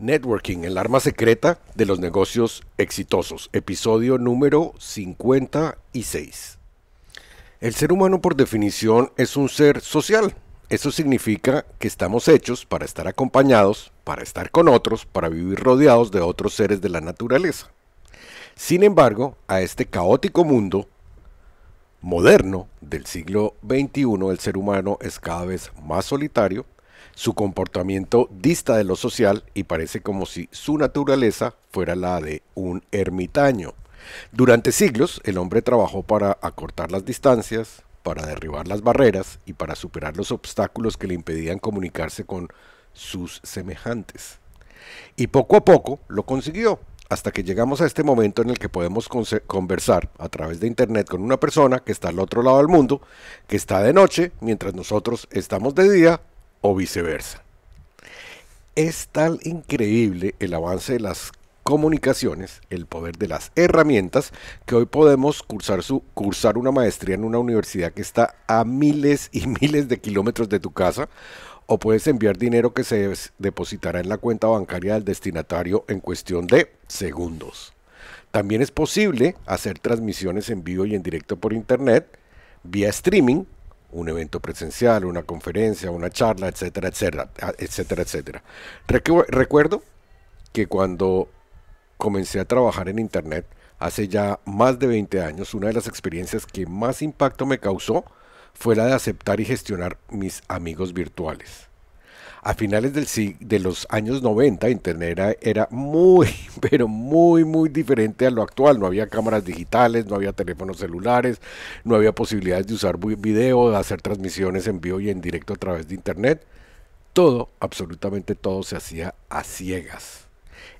Networking, el arma secreta de los negocios exitosos, episodio número 56. El ser humano por definición es un ser social. Eso significa que estamos hechos para estar acompañados, para estar con otros, para vivir rodeados de otros seres de la naturaleza. Sin embargo, a este caótico mundo moderno del siglo XXI, el ser humano es cada vez más solitario. Su comportamiento dista de lo social y parece como si su naturaleza fuera la de un ermitaño. Durante siglos, el hombre trabajó para acortar las distancias, para derribar las barreras y para superar los obstáculos que le impedían comunicarse con sus semejantes. Y poco a poco lo consiguió, hasta que llegamos a este momento en el que podemos conversar a través de internet con una persona que está al otro lado del mundo, que está de noche, mientras nosotros estamos de día, o viceversa. Es tan increíble el avance de las comunicaciones, el poder de las herramientas, que hoy podemos cursar una maestría en una universidad que está a miles y miles de kilómetros de tu casa, o puedes enviar dinero que se depositará en la cuenta bancaria del destinatario en cuestión de segundos. También es posible hacer transmisiones en vivo y en directo por internet, vía streaming, un evento presencial, una conferencia, una charla, etcétera, etcétera, etcétera, etcétera. Recuerdo que cuando comencé a trabajar en internet hace ya más de 20 años, una de las experiencias que más impacto me causó fue la de aceptar y gestionar mis amigos virtuales. A finales de los años 90, internet era muy, pero muy diferente a lo actual. No había cámaras digitales, no había teléfonos celulares, no había posibilidades de usar video, de hacer transmisiones en vivo y en directo a través de internet. Todo, absolutamente todo, se hacía a ciegas.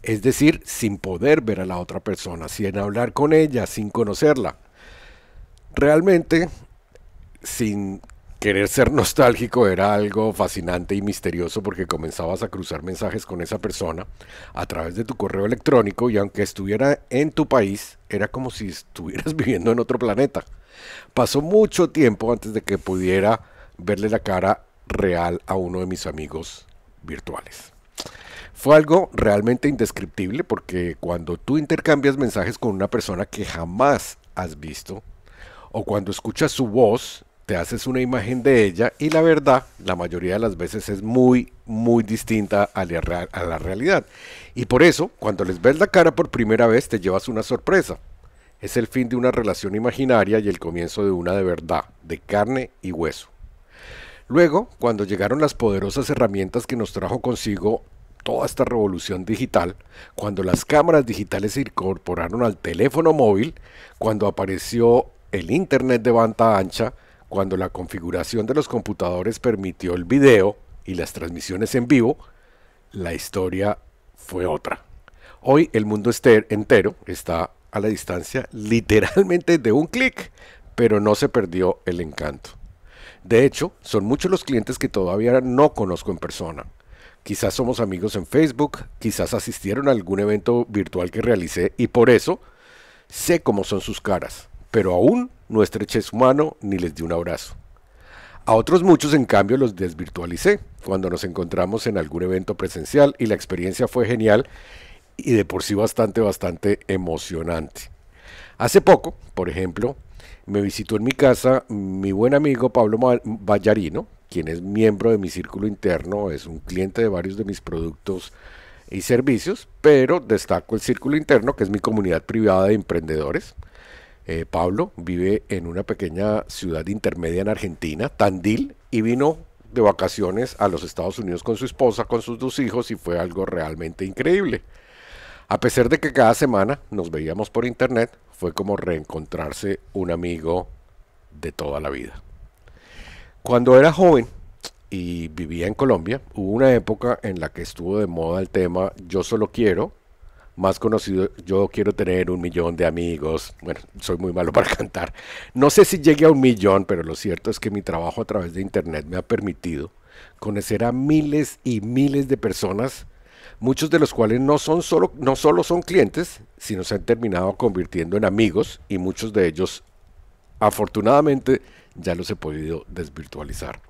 Es decir, sin poder ver a la otra persona, sin hablar con ella, sin conocerla. Realmente, sin querer ser nostálgico, era algo fascinante y misterioso porque comenzabas a cruzar mensajes con esa persona a través de tu correo electrónico y aunque estuviera en tu país, era como si estuvieras viviendo en otro planeta. Pasó mucho tiempo antes de que pudiera verle la cara real a uno de mis amigos virtuales. Fue algo realmente indescriptible porque cuando tú intercambias mensajes con una persona que jamás has visto o cuando escuchas su voz, te haces una imagen de ella y la verdad, la mayoría de las veces es muy distinta a la realidad. Y por eso, cuando les ves la cara por primera vez, te llevas una sorpresa. Es el fin de una relación imaginaria y el comienzo de una de verdad, de carne y hueso. Luego, cuando llegaron las poderosas herramientas que nos trajo consigo toda esta revolución digital, cuando las cámaras digitales se incorporaron al teléfono móvil, cuando apareció el internet de banda ancha, cuando la configuración de los computadores permitió el video y las transmisiones en vivo, la historia fue otra. Hoy el mundo entero está a la distancia literalmente de un clic, pero no se perdió el encanto. De hecho, son muchos los clientes que todavía no conozco en persona. Quizás somos amigos en Facebook, quizás asistieron a algún evento virtual que realicé y por eso sé cómo son sus caras, pero aún no estreché su mano ni les di un abrazo. A otros muchos, en cambio, los desvirtualicé cuando nos encontramos en algún evento presencial y la experiencia fue genial y de por sí bastante emocionante. Hace poco, por ejemplo, me visitó en mi casa mi buen amigo Pablo Vallarino, quien es miembro de mi círculo interno, es un cliente de varios de mis productos y servicios, pero destaco el círculo interno, que es mi comunidad privada de emprendedores. Pablo vive en una pequeña ciudad intermedia en Argentina, Tandil, y vino de vacaciones a los Estados Unidos con su esposa, con sus dos hijos, y fue algo realmente increíble. A pesar de que cada semana nos veíamos por internet, fue como reencontrarse un amigo de toda la vida. Cuando era joven y vivía en Colombia, hubo una época en la que estuvo de moda el tema "yo solo quiero", más conocido, "yo quiero tener 1 millón de amigos". Bueno, soy muy malo para cantar. No sé si llegué a 1 millón, pero lo cierto es que mi trabajo a través de internet me ha permitido conocer a miles y miles de personas, muchos de los cuales no solo son clientes, sino se han terminado convirtiendo en amigos y muchos de ellos, afortunadamente, ya los he podido desvirtualizar.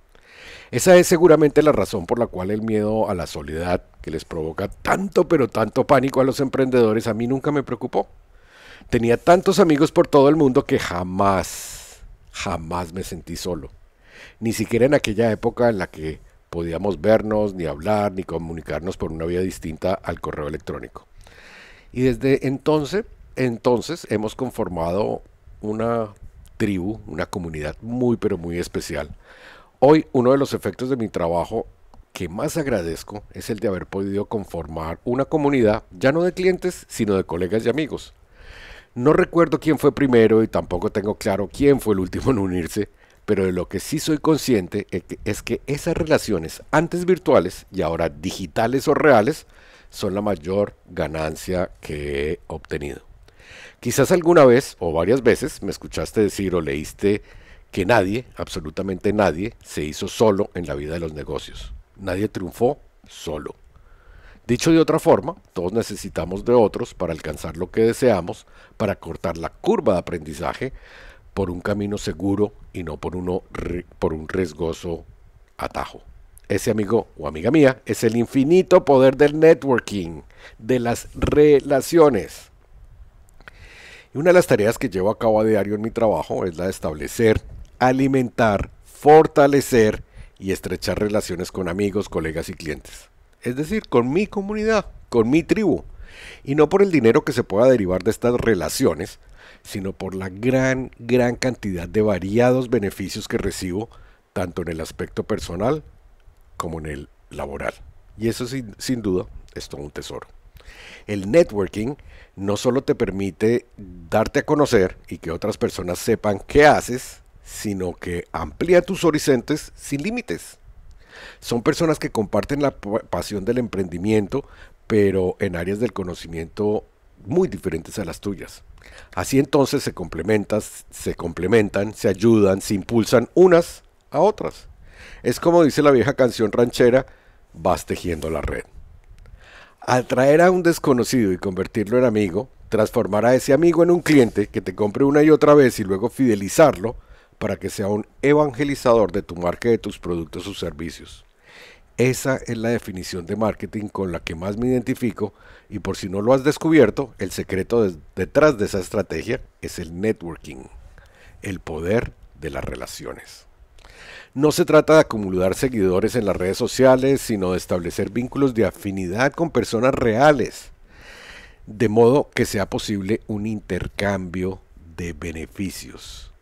Esa es seguramente la razón por la cual el miedo a la soledad que les provoca tanto, pero tanto pánico a los emprendedores, a mí nunca me preocupó. Tenía tantos amigos por todo el mundo que jamás, jamás me sentí solo. Ni siquiera en aquella época en la que podíamos vernos, ni hablar, ni comunicarnos por una vía distinta al correo electrónico. Y desde entonces hemos conformado una tribu, una comunidad muy, pero muy especial. Hoy, uno de los efectos de mi trabajo que más agradezco es el de haber podido conformar una comunidad, ya no de clientes, sino de colegas y amigos. No recuerdo quién fue primero y tampoco tengo claro quién fue el último en unirse, pero de lo que sí soy consciente es que esas relaciones, antes virtuales y ahora digitales o reales, son la mayor ganancia que he obtenido. Quizás alguna vez o varias veces me escuchaste decir o leíste que nadie, absolutamente nadie, se hizo solo en la vida de los negocios. Nadie triunfó solo. Dicho de otra forma, todos necesitamos de otros para alcanzar lo que deseamos, para cortar la curva de aprendizaje por un camino seguro y no por un riesgoso atajo. Ese amigo o amiga mía es el infinito poder del networking, de las relaciones. Y una de las tareas que llevo a cabo a diario en mi trabajo es la de establecer, alimentar, fortalecer y estrechar relaciones con amigos, colegas y clientes. Es decir, con mi comunidad, con mi tribu. Y no por el dinero que se pueda derivar de estas relaciones, sino por la gran cantidad de variados beneficios que recibo, tanto en el aspecto personal como en el laboral. Y eso sin duda es todo un tesoro. El networking no solo te permite darte a conocer y que otras personas sepan qué haces, sino que amplía tus horizontes sin límites. Son personas que comparten la pasión del emprendimiento, pero en áreas del conocimiento muy diferentes a las tuyas. Así entonces se complementan, se ayudan, se impulsan unas a otras. Es como dice la vieja canción ranchera, vas tejiendo la red. Atraer a un desconocido y convertirlo en amigo, transformar a ese amigo en un cliente que te compre una y otra vez y luego fidelizarlo, para que sea un evangelizador de tu marca y de tus productos o servicios. Esa es la definición de marketing con la que más me identifico y por si no lo has descubierto, el secreto detrás de esa estrategia es el networking, el poder de las relaciones. No se trata de acumular seguidores en las redes sociales, sino de establecer vínculos de afinidad con personas reales, de modo que sea posible un intercambio de beneficios.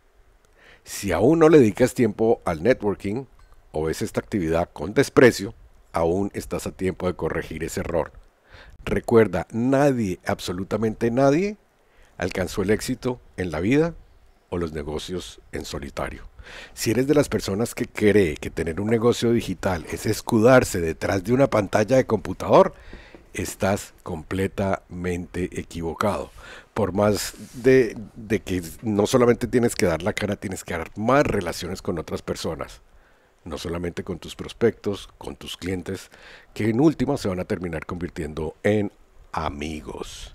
Si aún no le dedicas tiempo al networking o ves esta actividad con desprecio, aún estás a tiempo de corregir ese error. Recuerda, nadie, absolutamente nadie, alcanzó el éxito en la vida o los negocios en solitario. Si eres de las personas que cree que tener un negocio digital es escudarse detrás de una pantalla de computador, estás completamente equivocado. Por más de que no solamente tienes que dar la cara, tienes que armar relaciones con otras personas. No solamente con tus prospectos, con tus clientes, que en última se van a terminar convirtiendo en amigos.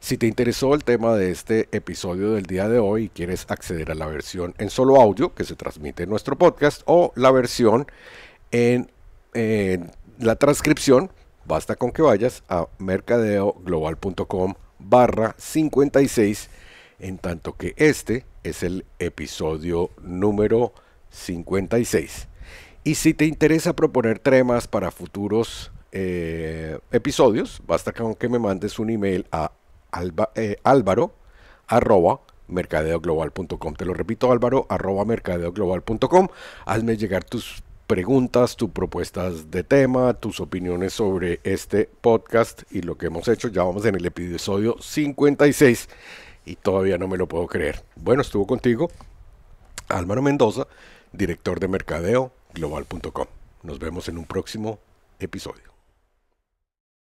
Si te interesó el tema de este episodio del día de hoy y quieres acceder a la versión en solo audio que se transmite en nuestro podcast o la versión en la transcripción, basta con que vayas a mercadeoglobal.com/56, en tanto que este es el episodio número 56. Y si te interesa proponer temas para futuros episodios, basta con que me mandes un email a álvaro@mercadeoglobal.com. Te lo repito, álvaro@mercadeoglobal.com. Hazme llegar tus preguntas, tus propuestas de tema, tus opiniones sobre este podcast y lo que hemos hecho. Ya vamos en el episodio 56 y todavía no me lo puedo creer. Bueno, estuvo contigo Álvaro Mendoza, director de mercadeoglobal.com. Nos vemos en un próximo episodio.